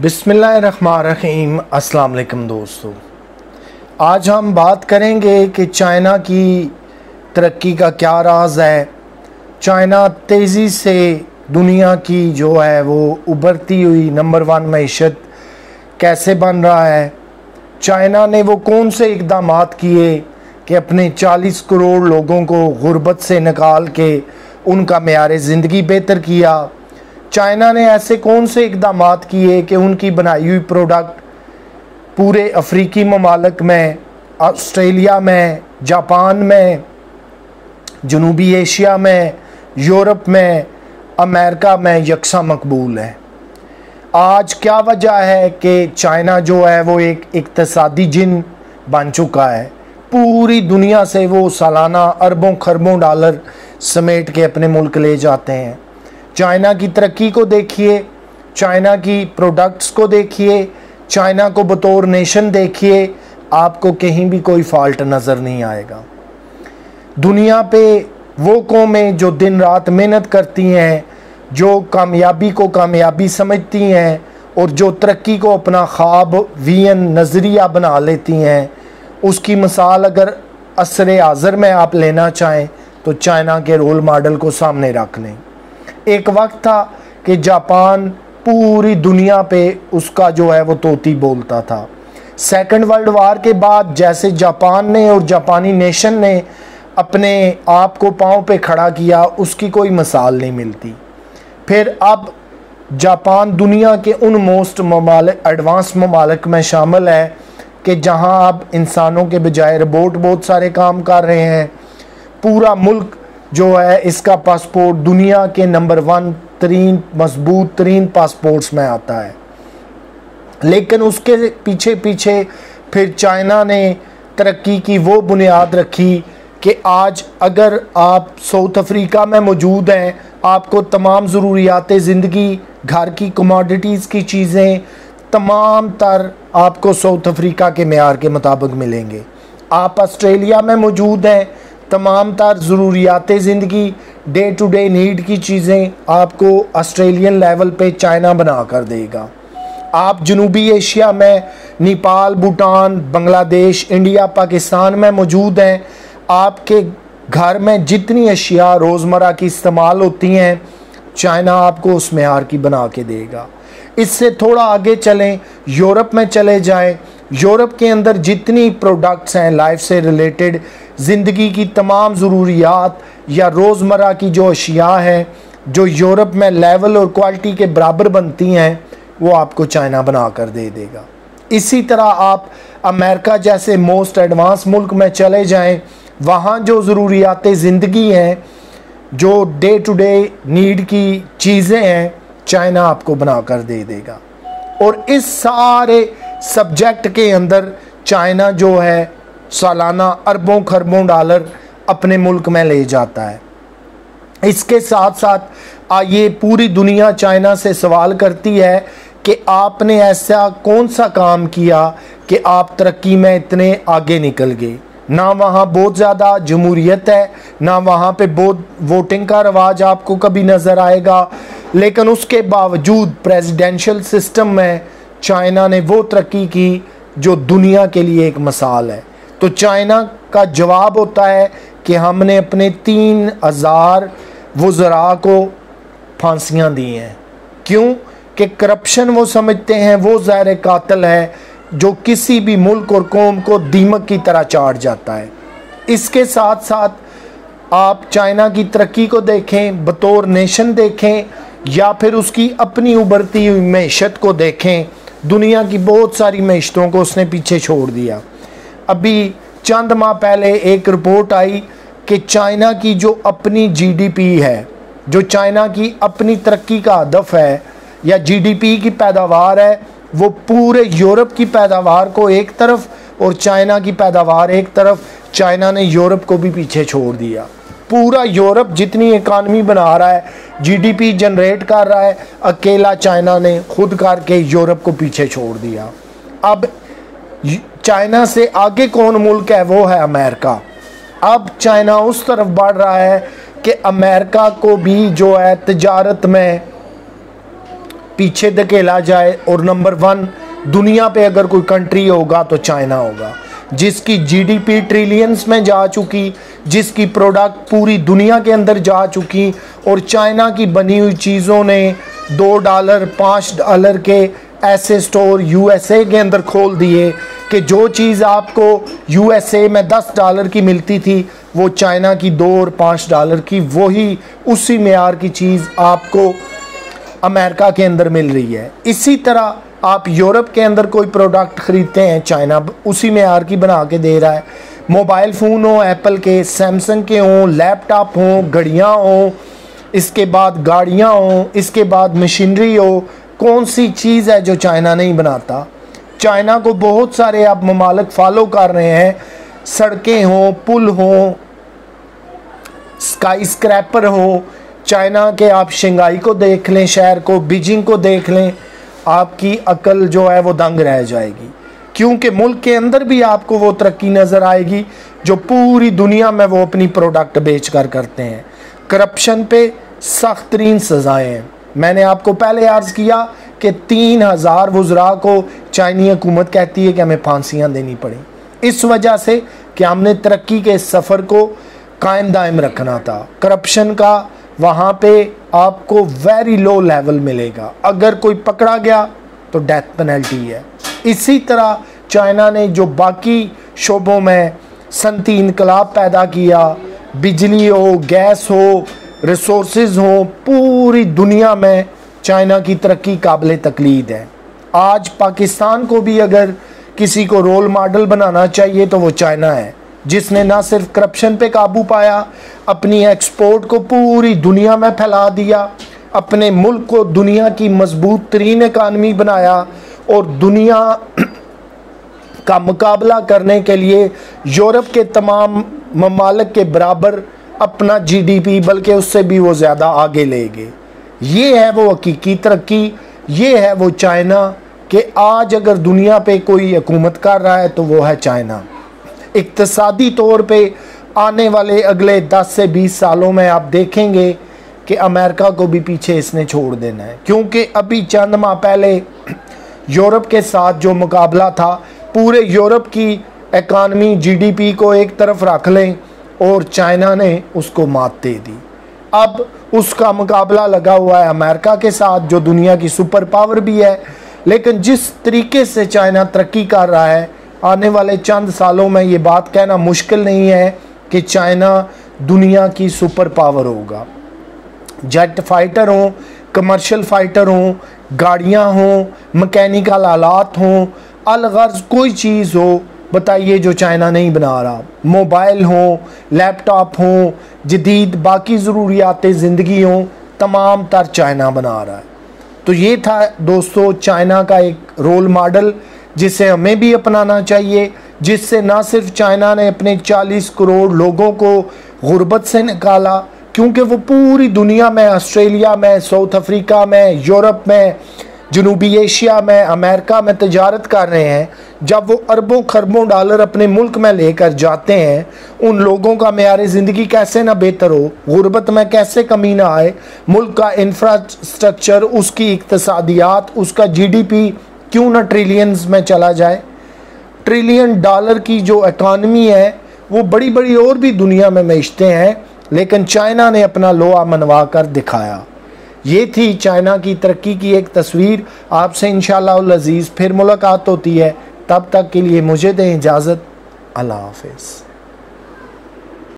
बिस्मिल्लाहिर्रहमानिर्रहीम। अस्सलाम वालेकुम दोस्तों, आज हम बात करेंगे कि चाइना की तरक्की का क्या राज है। चाइना तेज़ी से दुनिया की जो है वो उभरती हुई नंबर 1 मईशत कैसे बन रहा है। चाइना ने वो कौन से इक़दामात किए कि अपने 40 करोड़ लोगों को गुर्बत से निकाल के उनका मेयार ज़िंदगी बेहतर किया। चाइना ने ऐसे कौन से इक़दामात किए कि उनकी बनाई हुई प्रोडक्ट पूरे अफ्रीकी ममालक में, ऑस्ट्रेलिया में, जापान में, जनूबी एशिया में, यूरोप में, अमेरिका में यकसा मकबूल है। आज क्या वजह है कि चाइना जो है वो एक इक़्तिसादी जिन बन चुका है। पूरी दुनिया से वो सालाना अरबों खरबों डॉलर समेट के अपने मुल्क ले जाते हैं। चाइना की तरक्की को देखिए, चाइना की प्रोडक्ट्स को देखिए, चाइना को बतौर नेशन देखिए, आपको कहीं भी कोई फॉल्ट नज़र नहीं आएगा। दुनिया पे वो कौमें जो दिन रात मेहनत करती हैं, जो कामयाबी को कामयाबी समझती हैं और जो तरक्की को अपना ख्वाब विजन नज़रिया बना लेती हैं, उसकी मिसाल अगर असर हाज़र में आप लेना चाहें तो चाइना के रोल मॉडल को सामने रख लें। एक वक्त था कि जापान पूरी दुनिया पे उसका जो है वो तोती बोलता था। सेकंड वर्ल्ड वार के बाद जैसे जापान ने और जापानी नेशन ने अपने आप को पाँव पे खड़ा किया, उसकी कोई मिसाल नहीं मिलती। फिर अब जापान दुनिया के उन मोस्ट ममालिक एडवांस ममालिक में शामिल है कि जहां आप इंसानों के बजाय रोबोट बहुत सारे काम कर रहे हैं। पूरा मुल्क जो है इसका पासपोर्ट दुनिया के नंबर 1 तरीन मजबूत तरीन पासपोर्ट्स में आता है। लेकिन उसके पीछे पीछे फिर चाइना ने तरक्की की वो बुनियाद रखी कि आज अगर आप साउथ अफ्रीका में मौजूद हैं, आपको तमाम ज़रूरियात ज़िंदगी, घर की कमोडिटीज़ की चीज़ें तमाम तर आपको साउथ अफ्रीका के मेयार के मुताबिक मिलेंगे। आप ऑस्ट्रेलिया में मौजूद हैं, तमाम तर ज़रूरियात ज़िंदगी, डे टू डे नीड की चीज़ें आपको ऑस्ट्रेलियन लेवल पे चाइना बना कर देगा। आप जनूबी एशिया में नेपाल, भूटान, बांग्लादेश, इंडिया, पाकिस्तान में मौजूद हैं, आपके घर में जितनी अशिया रोज़मर्रा की इस्तेमाल होती हैं चाइना आपको उस मेयार की बना के देगा। इससे थोड़ा आगे चलें, यूरोप में चले जाएं। यूरोप के अंदर जितनी प्रोडक्ट्स हैं लाइफ से रिलेटेड, ज़िंदगी की तमाम ज़रूरियात या रोज़मर्रा की जो अशिया हैं जो यूरोप में लेवल और क्वालिटी के बराबर बनती हैं, वो आपको चाइना बना कर दे देगा। इसी तरह आप अमेरिका जैसे मोस्ट एडवांस मुल्क में चले जाएं, वहाँ जो ज़रूरियात ज़िंदगी हैं, जो डे टू डे नीड की चीज़ें हैं, चाइना आपको बना कर दे देगा। और इस सारे सब्जेक्ट के अंदर चाइना जो है सालाना अरबों खरबों डॉलर अपने मुल्क में ले जाता है। इसके साथ साथ आइए पूरी दुनिया चाइना से सवाल करती है कि आपने ऐसा कौन सा काम किया कि आप तरक्की में इतने आगे निकल गए। ना वहाँ बहुत ज़्यादा जमहूरियत है, ना वहाँ पे बहुत वोटिंग का रवाज आपको कभी नज़र आएगा, लेकिन उसके बावजूद प्रेसिडेंशियल सिस्टम में चाइना ने वो तरक्की की जो दुनिया के लिए एक मिसाल है। तो चाइना का जवाब होता है कि हमने अपने 3000 वज़रा को फांसियाँ दी हैं। क्यों कि करप्शन वो समझते हैं वो ज़ाहिर कातिल है जो किसी भी मुल्क और कौम को दीमक की तरह चाट जाता है। इसके साथ साथ आप चाइना की तरक्की को देखें, बतौर नेशन देखें, या फिर उसकी अपनी उभरती हुई मैशत को देखें। दुनिया की बहुत सारी मैशतों को उसने पीछे छोड़ दिया। अभी चंद माह पहले एक रिपोर्ट आई कि चाइना की जो अपनी जीडीपी है, जो चाइना की अपनी तरक्की का हदफ है या जीडीपी की पैदावार है, वो पूरे यूरोप की पैदावार को एक तरफ और चाइना की पैदावार एक तरफ, चाइना ने यूरोप को भी पीछे छोड़ दिया। पूरा यूरोप जितनी इकानमी बना रहा है, जीडीपी जनरेट कर रहा है, अकेला चाइना ने खुद करके यूरोप को पीछे छोड़ दिया। अब चाइना से आगे कौन मुल्क है? वो है अमेरिका। अब चाइना उस तरफ बढ़ रहा है कि अमेरिका को भी जो है तजारत में पीछे धकेला जाए। और नंबर 1 दुनिया पे अगर कोई कंट्री होगा तो चाइना होगा, जिसकी जीडीपी ट्रिलियंस में जा चुकी, जिसकी प्रोडक्ट पूरी दुनिया के अंदर जा चुकी। और चाइना की बनी हुई चीज़ों ने $2 $5 के ऐसे स्टोर यूएसए के अंदर खोल दिए कि जो चीज़ आपको यूएसए में $10 की मिलती थी वो चाइना की $2 और $5 की वही उसी मेयार की चीज़ आपको अमेरिका के अंदर मिल रही है। इसी तरह आप यूरोप के अंदर कोई प्रोडक्ट ख़रीदते हैं, चाइना उसी मेयार की बना के दे रहा है। मोबाइल फ़ोन हो, एप्पल के, सैमसंग के हों, लैपटॉप हों, घड़ियाँ हों, इसके बाद गाड़ियाँ हों, इसके बाद मशीनरी हो। कौन सी चीज़ है जो चाइना नहीं बनाता? चाइना को बहुत सारे आप ममालिक फॉलो कर रहे हैं, सड़कें हों, पुल हों, स्काई स्क्रैपर हो। चाइना के आप शंघाई को देख लें, शहर को, बीजिंग को देख लें, आपकी अकल जो है वो दंग रह जाएगी। क्योंकि मुल्क के अंदर भी आपको वो तरक्की नज़र आएगी जो पूरी दुनिया में वो अपनी प्रोडक्ट बेच कर करते हैं। करप्शन पे सख्त तरीन सज़ाएँ हैं। मैंने आपको पहले अर्ज़ किया कि 3000 वुज़रा को चाइनी हुकूमत कहती है कि हमें फांसियाँ देनी पड़ी, इस वजह से कि हमने तरक्की के सफ़र को कायम दायम रखना था। करप्शन का वहाँ पे आपको वेरी लो लेवल मिलेगा, अगर कोई पकड़ा गया तो डेथ पेनल्टी है। इसी तरह चाइना ने जो बाकी शोबों में सनती इनकलाब पैदा किया, बिजली हो, गैस हो, रिसोर्सेज हो, पूरी दुनिया में चाइना की तरक्की काबिल तकलीद है। आज पाकिस्तान को भी अगर किसी को रोल मॉडल बनाना चाहिए तो वो चाइना है, जिसने ना सिर्फ करप्शन पे काबू पाया, अपनी एक्सपोर्ट को पूरी दुनिया में फैला दिया, अपने मुल्क को दुनिया की मजबूत तरीन इकानमी बनाया और दुनिया का मुकाबला करने के लिए यूरोप के तमाम ममालिक के बराबर अपना जीडीपी बल्कि उससे भी वो ज़्यादा आगे ले गए। ये है वो हकीकी तरक्की, ये है वो चाइना कि आज अगर दुनिया पे कोई हुकूमत कर रहा है तो वो है चाइना। इक्तसादी तौर पे आने वाले अगले 10 से 20 सालों में आप देखेंगे कि अमेरिका को भी पीछे इसने छोड़ देना है, क्योंकि अभी चंद माह पहले यूरोप के साथ जो मुकाबला था, पूरे यूरोप की इकानमी जीडीपी को एक तरफ रख लें और चाइना ने उसको मात दे दी। अब उसका मुकाबला लगा हुआ है अमेरिका के साथ, जो दुनिया की सुपर पावर भी है। लेकिन जिस तरीके से चाइना तरक्की कर रहा है, आने वाले चंद सालों में ये बात कहना मुश्किल नहीं है कि चाइना दुनिया की सुपर पावर होगा। जेट फाइटर हों, कमर्शियल फाइटर हों, गाड़ियाँ हों, मैकेनिकल आलात हों, अलगर्ज कोई चीज़ हो बताइए जो चाइना नहीं बना रहा। मोबाइल हों, लैपटॉप हों, जदीद बाकी ज़रूरियात ज़िंदगी हों, तमाम तर चाइना बना रहा है। तो ये था दोस्तों चाइना का एक रोल मॉडल जिसे हमें भी अपनाना चाहिए, जिससे ना सिर्फ चाइना ने अपने 40 करोड़ लोगों को गुर्बत से निकाला, क्योंकि वो पूरी दुनिया में, ऑस्ट्रेलिया में, साउथ अफ्रीका में, यूरोप में, जनूबी एशिया में, अमेरिका में तजारत कर रहे हैं। जब वो अरबों खरबों डॉलर अपने मुल्क में लेकर जाते हैं, उन लोगों का मेयार ज़िंदगी कैसे ना बेहतर हो, गुर्बत में कैसे कमी ना आए, मुल्क का इंफ्रास्ट्रक्चर, उसकी इकतसादियात, उसका GDP क्यों ना ट्रिलियंस में चला जाए। $ट्रिलियन की जो इकानमी है वो बड़ी बड़ी और भी दुनिया में बेचते हैं, लेकिन चाइना ने अपना लोहा मनवा कर दिखाया। ये थी चाइना की तरक्की की एक तस्वीर। आपसे इंशाल्लाह अज़ीज़ फिर मुलाकात होती है, तब तक के लिए मुझे दें इजाज़त। अल्लाह हाफ़िज़।